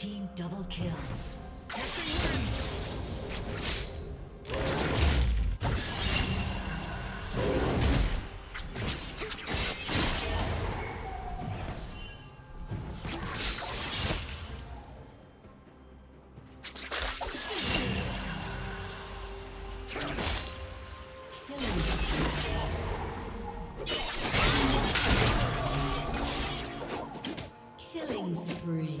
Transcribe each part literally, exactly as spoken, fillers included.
Team double kill. Killing spree.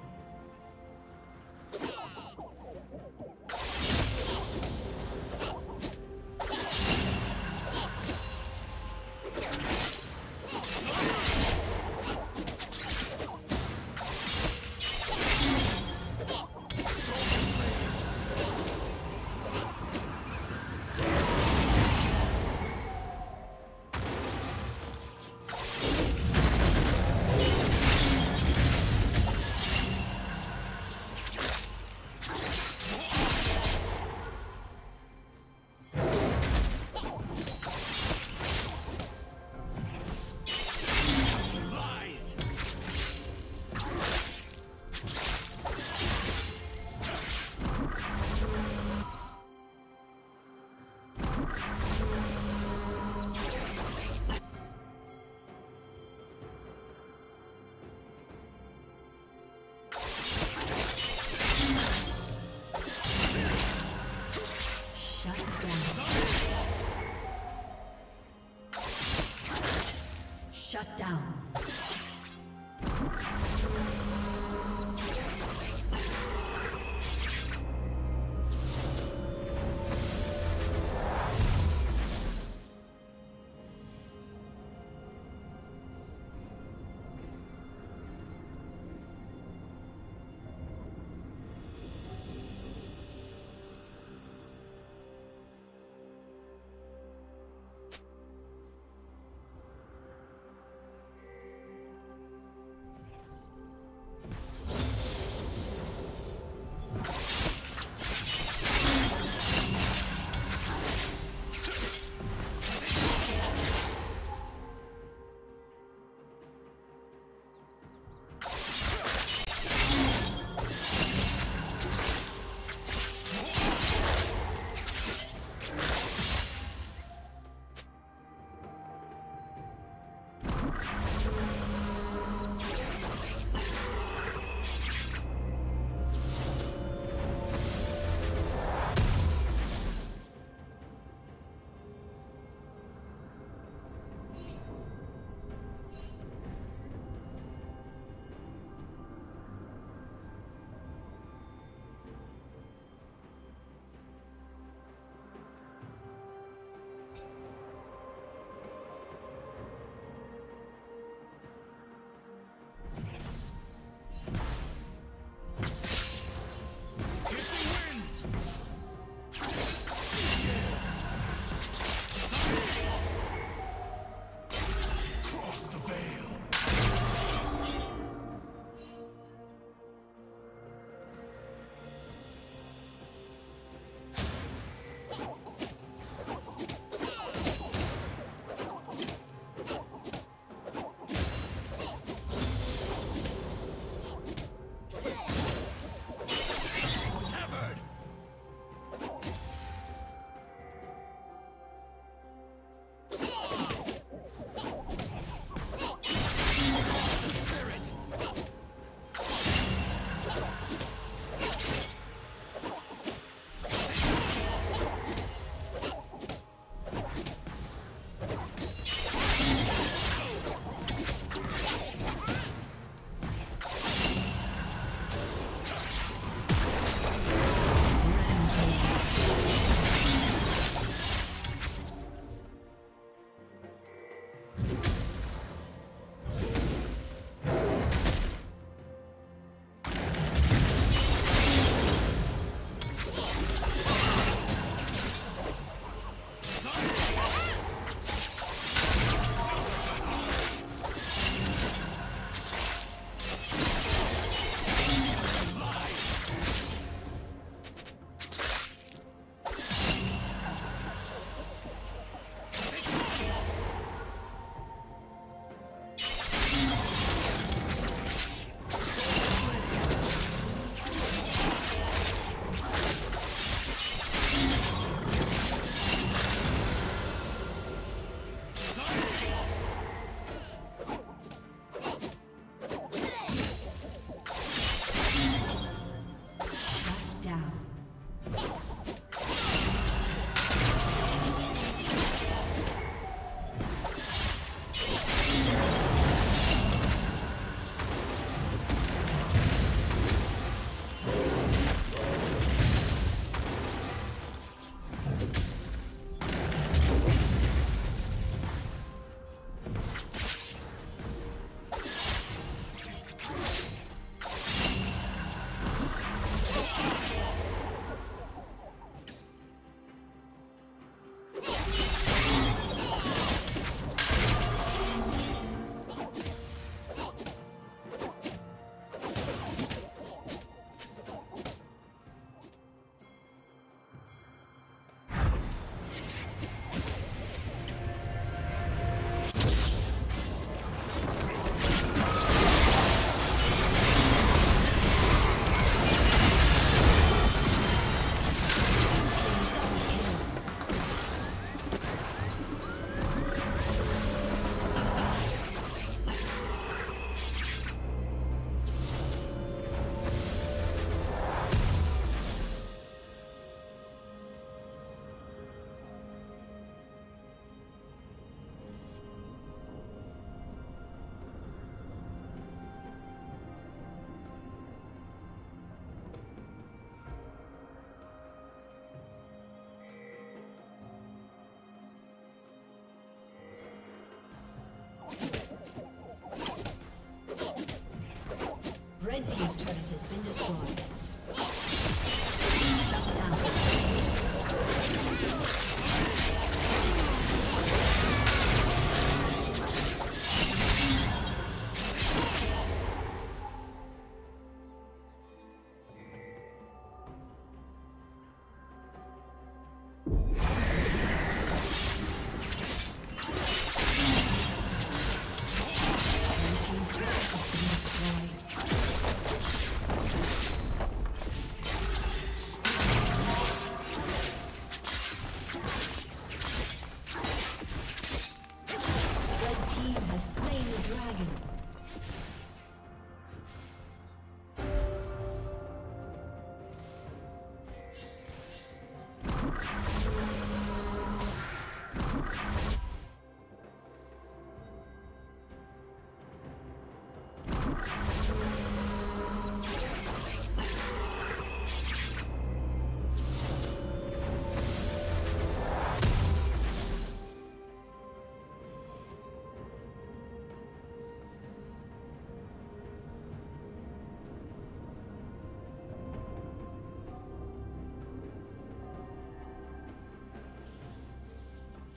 Red team's turret has been destroyed.